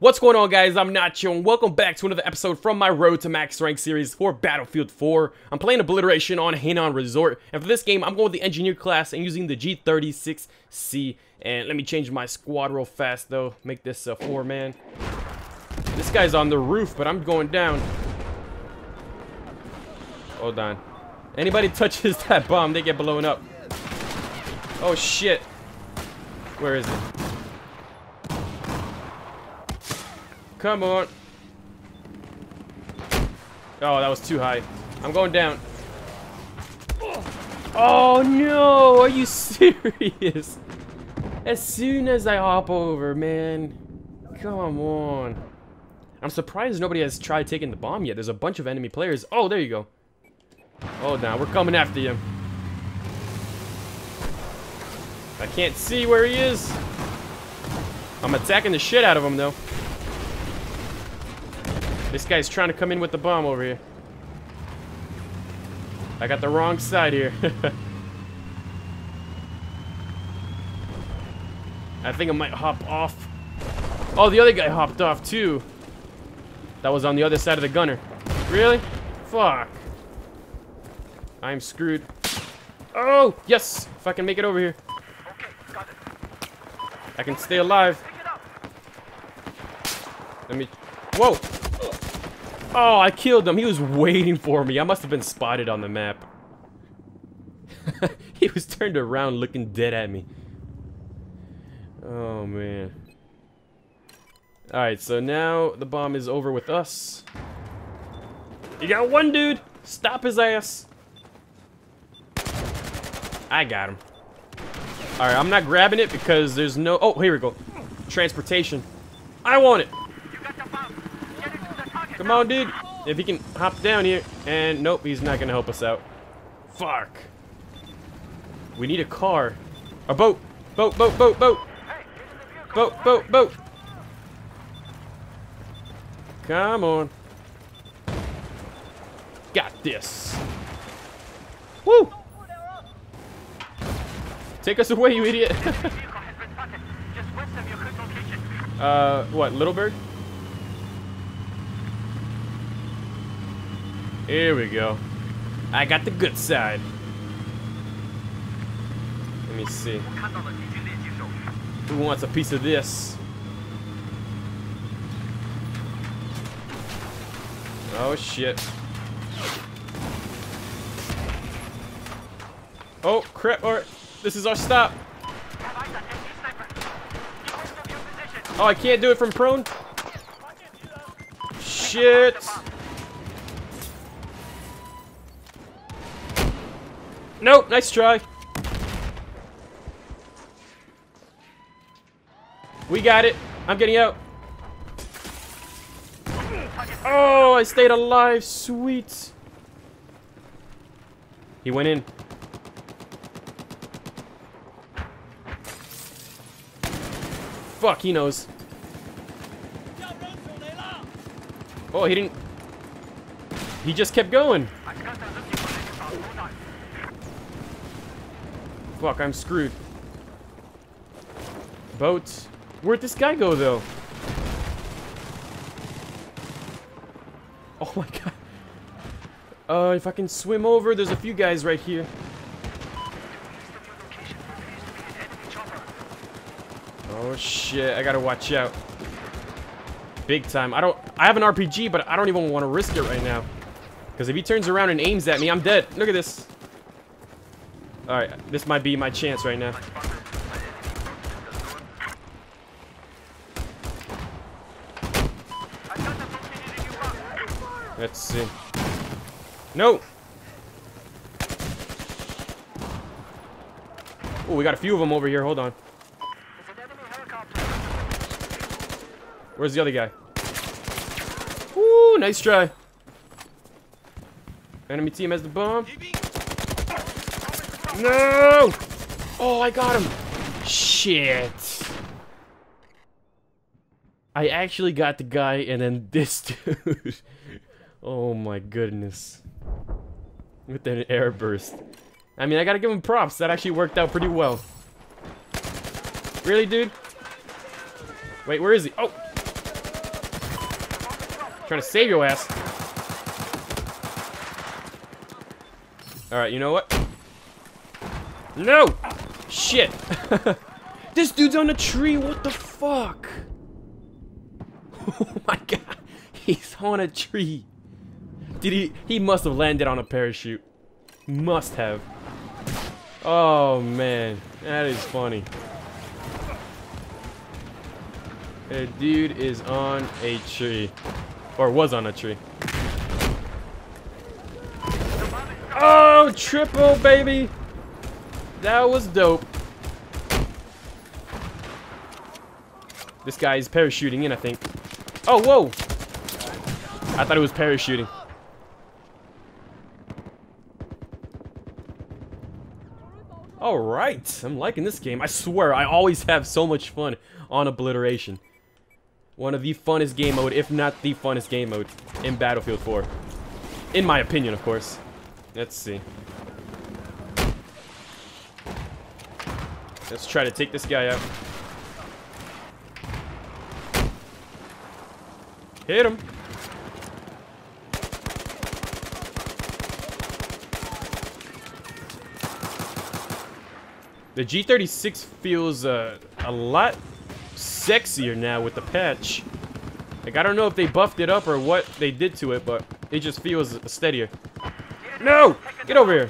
What's going on, guys? I'm Nacho, and welcome back to another episode from my Road to Max Rank series for Battlefield 4. I'm playing Obliteration on Hainan Resort, and for this game, I'm going with the Engineer class and using the G36C. And let me change my squad real fast, though. Make this a four-man. This guy's on the roof, but I'm going down. Hold on. Anybody touches that bomb, they get blown up. Oh, shit. Where is it? Come on. Oh, that was too high. I'm going down. Oh, no. Are you serious? As soon as I hop over, man. Come on. I'm surprised nobody has tried taking the bomb yet. There's a bunch of enemy players. Oh, there you go. Oh, now we're coming after you. I can't see where he is. I'm attacking the shit out of him, though. This guy's trying to come in with the bomb over here. I got the wrong side here. I think I might hop off. Oh, the other guy hopped off too. That was on the other side of the gunner. Really? Fuck. I'm screwed. Oh, yes. If I can make it over here. Okay, got it. I can stay alive. Let me... Whoa. Oh, I killed him. He was waiting for me. I must have been spotted on the map. He was turned around looking dead at me. Oh, man. Alright, so now the bomb is over with us. You got one dude. Stop his ass. I got him. Alright, I'm not grabbing it because there's no... Oh, here we go. Transportation. I want it. Come on, dude. If he can hop down here. And nope, he's not gonna help us out. Fuck. We need a car. A boat. Boat, boat, boat, boat. Boat, boat, boat. Come on. Got this. Woo! Take us away, you idiot. What, Little Bird? Here we go. I got the good side. Let me see. Who wants a piece of this? Oh, shit. Oh, crap. All right. This is our stop. Oh, I can't do it from prone? Shit. Nope, nice try. We got it. I'm getting out. Oh, I stayed alive. Sweet. He went in. Fuck, he knows. Oh, he didn't... He just kept going. Fuck, I'm screwed. Boats. Where'd this guy go, though? Oh, my God. If I can swim over, there's a few guys right here. Oh, shit. I gotta watch out. Big time. I have an RPG, but I don't even want to risk it right now. Because if he turns around and aims at me, I'm dead. Look at this. Alright, this might be my chance right now. Let's see. No! Oh, we got a few of them over here. Hold on. Where's the other guy? Ooh, nice try. Enemy team has the bomb. No! Oh, I got him. Shit. I actually got the guy and then this dude. Oh my goodness. With an air burst. I mean, I gotta give him props. That actually worked out pretty well. Really, dude? Wait, where is he? Oh! Trying to save your ass. Alright, you know what? No! Shit! This dude's on a tree, what the fuck? Oh my god, he's on a tree. Did he must have landed on a parachute. Must have. Oh man, that is funny. A dude is on a tree, or was on a tree. Oh, triple baby! That was dope. This guy is parachuting in, I think. Oh, whoa! I thought it was parachuting. Alright, I'm liking this game. I swear, I always have so much fun on Obliteration. One of the funnest game mode, if not the funnest game mode, in Battlefield 4. In my opinion, of course. Let's see. Let's try to take this guy out. Hit him. The G36 feels a lot sexier now with the patch. Like, I don't know if they buffed it up or what they did to it, but it just feels steadier. No! Get over here!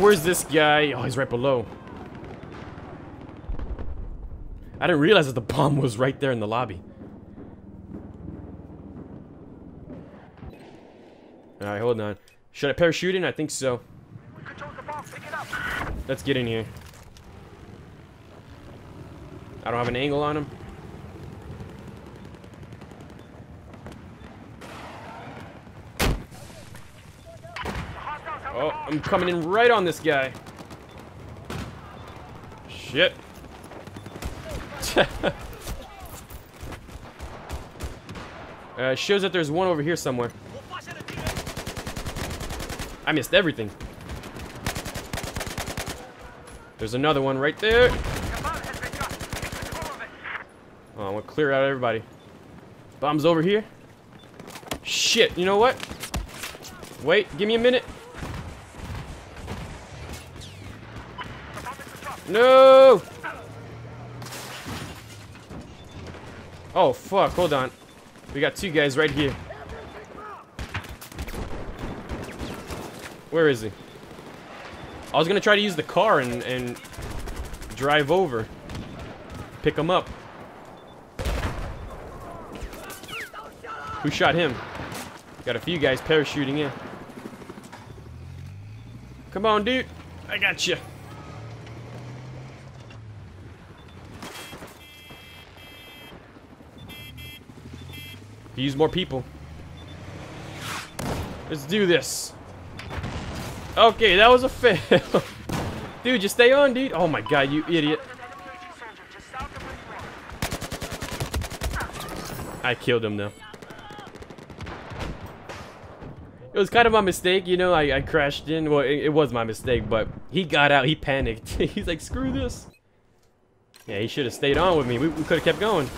Where's this guy? Oh, he's right below. I didn't realize that the bomb was right there in the lobby. Alright, hold on. Should I parachute in? I think so. Let's get in here. I don't have an angle on him. Oh, I'm coming in right on this guy. Shit. Shows that there's one over here somewhere. I missed everything. There's another one right there. Oh, I want to clear out everybody. Bomb's over here. Shit, you know what? Wait, give me a minute. No! Oh, fuck. Hold on. We got two guys right here. Where is he? I was going to try to use the car and drive over. Pick him up. Who shot him? Got a few guys parachuting in. Come on, dude. I got you. Use more people. Let's do this. Okay, that was a fail. Dude, just stay on, dude. Oh my god, you idiot. I killed him, though. It was kind of my mistake, you know. I crashed in. Well, it was my mistake, but he got out. He panicked. He's like, screw this. Yeah, he should have stayed on with me. We could have kept going.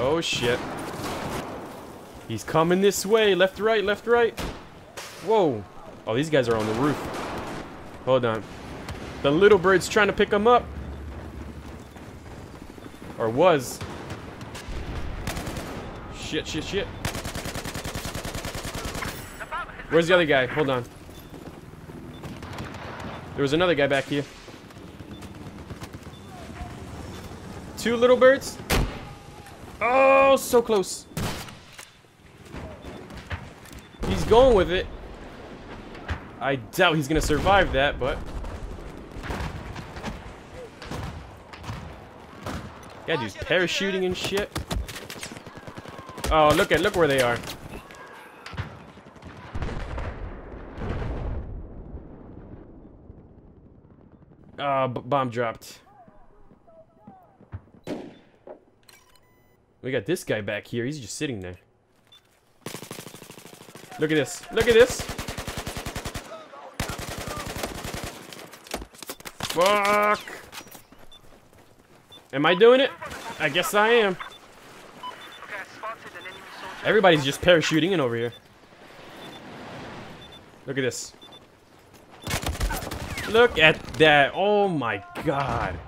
Oh shit. He's coming this way. Left, right, left, right. Whoa. Oh, these guys are on the roof. Hold on. The little bird's trying to pick him up. Or was. Shit, shit, shit. Where's the other guy? Hold on. There was another guy back here. Two little birds. Oh, so close. He's going with it. I doubt he's gonna survive that, but yeah, dude's parachuting and shit. Oh, look where they are. Ah, bomb dropped. We got this guy back here. He's just sitting there. Look at this. Look at this. Fuck! Am I doing it? I guess I am. Everybody's just parachuting in over here. Look at this. Look at that. Oh my god.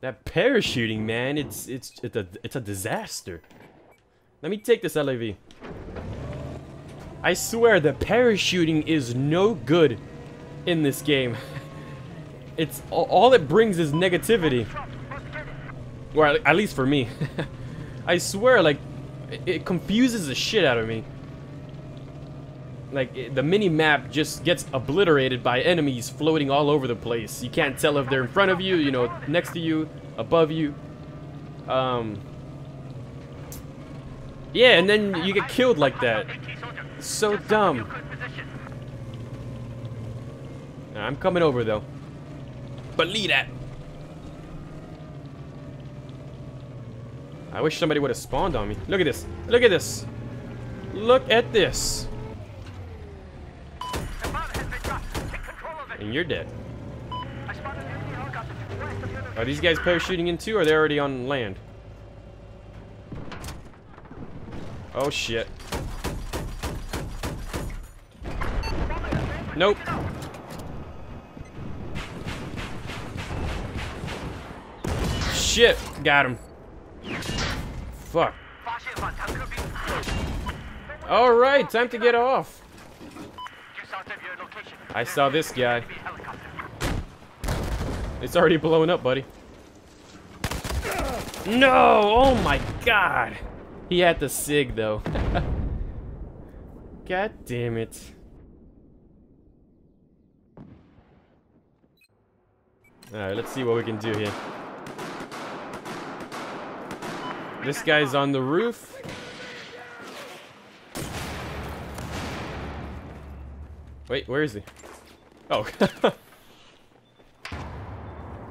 That parachuting, man, it's a disaster. Let me take this LAV. I swear the parachuting is no good in this game. It's all it brings is negativity. Or at least for me. I swear, like, it confuses the shit out of me. Like, the mini-map just gets obliterated by enemies floating all over the place. You can't tell if they're in front of you, you know, next to you, above you. Yeah, and then you get killed like that. It's so dumb. I'm coming over, though. Believe that. I wish somebody would have spawned on me. Look at this. Look at this. Look at this. And you're dead. Are these guys parachuting in too, or are they already on land? Oh shit. Nope. Shit. Got him. Fuck. Alright, time to get off. I saw this guy. It's already blowing up, buddy. No! Oh my god! He had the SIG, though. God damn it. Alright, let's see what we can do here. This guy's on the roof. Wait, where is he? Oh.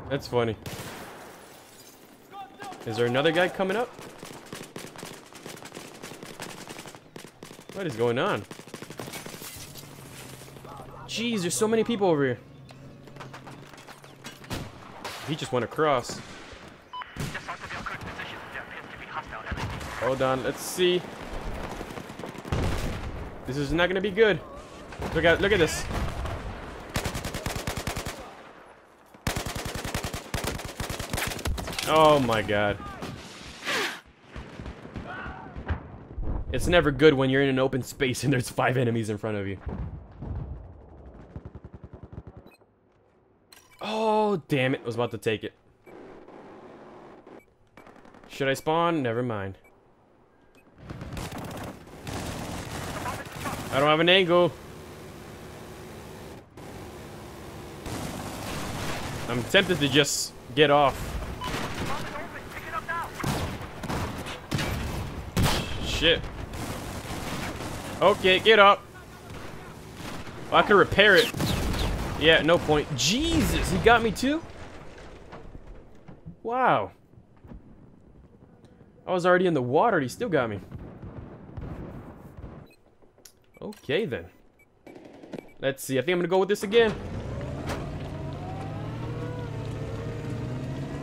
That's funny. Is there another guy coming up? What is going on? Jeez, there's so many people over here. He just went across. Hold on, let's see. This is not gonna be good. Look at this. Oh my god. It's never good when you're in an open space and there's 5 enemies in front of you. Oh, damn it. I was about to take it. Should I spawn? Never mind. I don't have an angle. I'm tempted to just get off. Shit. Okay, get up. Oh, I can repair it. Yeah, no point. Jesus, he got me too? Wow. I was already in the water and he still got me. Okay, then. Let's see. I think I'm gonna go with this again.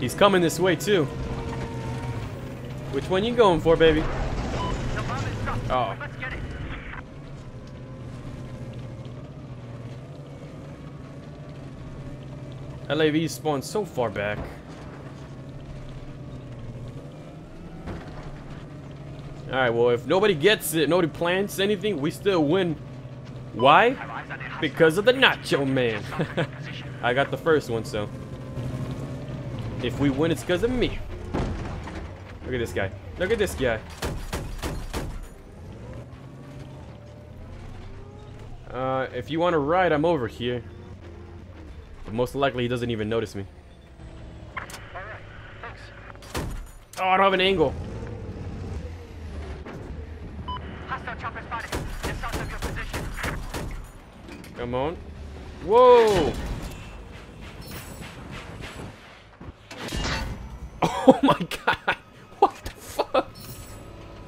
He's coming this way, too. Which one you going for, baby? Oh. LAV spawned so far back. Alright, well, if nobody gets it, nobody plants anything, we still win. Why? Because of the Nacho Man. I got the first one, so. If we win, it's because of me. Look at this guy. Look at this guy. If you want to ride, I'm over here. But most likely, he doesn't even notice me. All right, thanks. Oh, I don't have an angle. Come on. Whoa! Oh my god! What the fuck?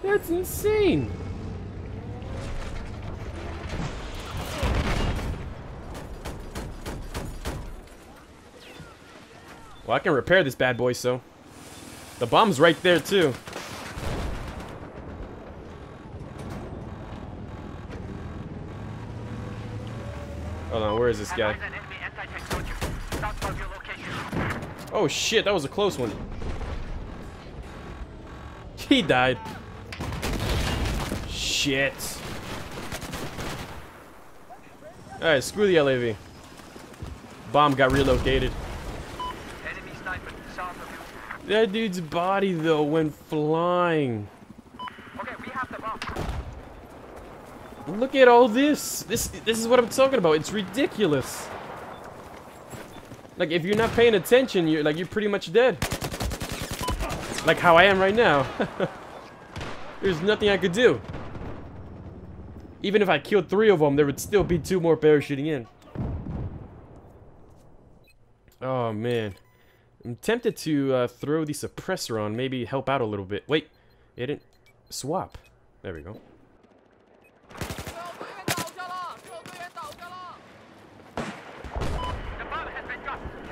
That's insane! Well, I can repair this bad boy, so. The bomb's right there, too. Hold on, where is this guy? Oh shit, that was a close one. He died. Shit. Alright, screw the LAV. Bomb got relocated. That dude's body, though, went flying. Okay, we have the bomb. Look at all this. This is what I'm talking about. It's ridiculous. Like, if you're not paying attention, you're pretty much dead. Like how I am right now. There's nothing I could do. Even if I killed 3 of them, there would still be 2 more parachuting in. Oh, man. I'm tempted to throw the suppressor on, maybe help out a little bit. Wait, it didn't swap. There we go.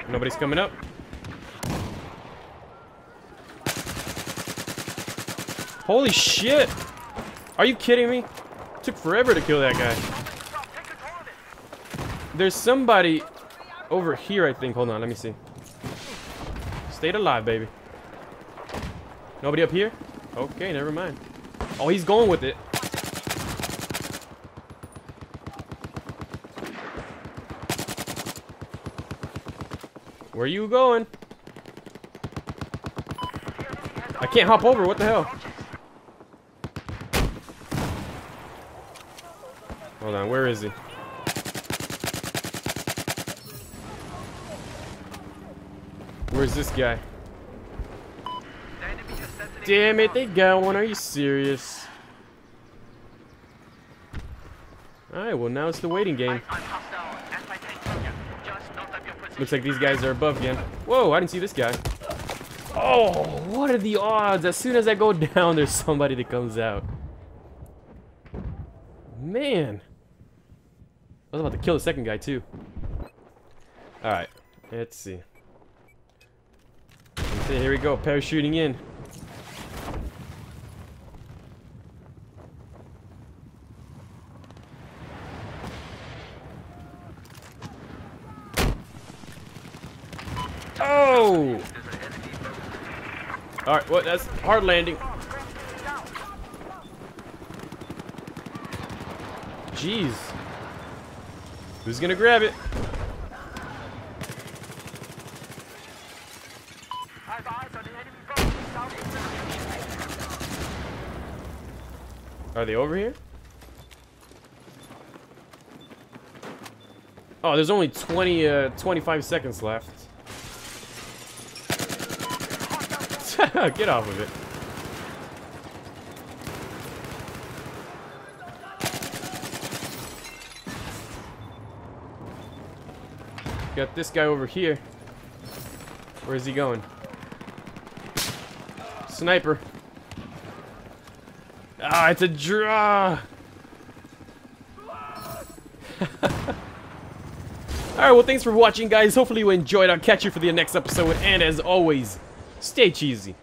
Nobody's coming up. Holy shit! Are you kidding me? It took forever to kill that guy. There's somebody over here, I think. Hold on, let me see. Stayed alive, baby. Nobody up here? Okay, never mind. Oh, he's going with it. Where you going? I can't hop over. What the hell? Hold on, where is he? Where's this guy? Damn it, they got one. Are you serious? Alright, well, now it's the waiting game. Looks like these guys are above again. Whoa, I didn't see this guy. Oh, what are the odds? As soon as I go down, there's somebody that comes out. Man. I was about to kill the second guy, too. Alright, let's see. Here we go, parachuting in. Oh! All right, well, that's hard landing. Jeez. Who's gonna grab it? Are they over here? Oh, there's only 25 seconds left. Get off of it. Got this guy over here. Where is he going? Sniper. Ah, it's a draw. Alright, well, thanks for watching, guys. Hopefully you enjoyed. I'll catch you for the next episode. And as always, stay cheesy.